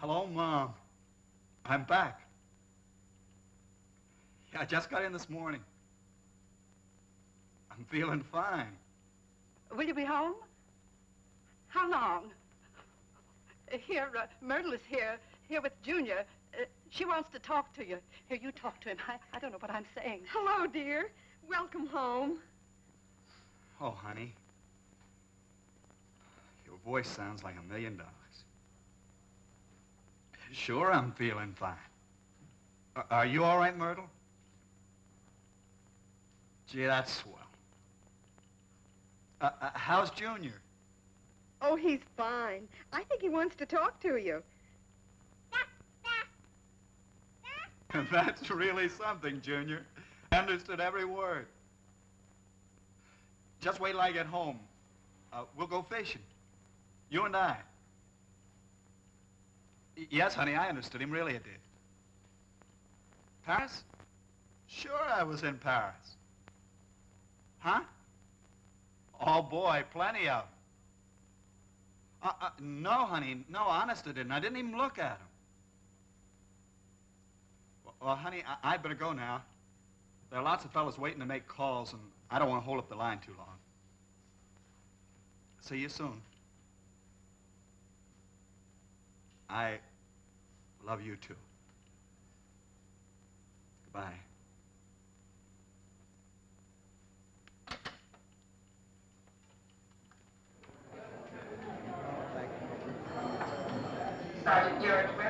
Hello, Mom. I'm back. Yeah, I just got in this morning. I'm feeling fine. Will you be home? How long? Here, Myrtle is here with Junior. She wants to talk to you. Here, you talk to him. I don't know what I'm saying. Hello, dear. Welcome home. Oh, honey. Your voice sounds like $1,000,000. Sure, I'm feeling fine. Are you all right, Myrtle? Gee, that's swell. How's Junior? Oh, he's fine. I think he wants to talk to you. That's really something, Junior. I understood every word. Just wait till I get home. We'll go fishing. You and I. Yes, honey, I understood him. Really, I did. Paris? Sure, I was in Paris. Huh? Oh, boy, plenty of them. No, honey, no, honest I didn't. I didn't even look at them. Well, honey, I'd better go now. There are lots of fellas waiting to make calls, and I don't want to hold up the line too long. See you soon. I love you, too. Goodbye. Sergeant Garrett.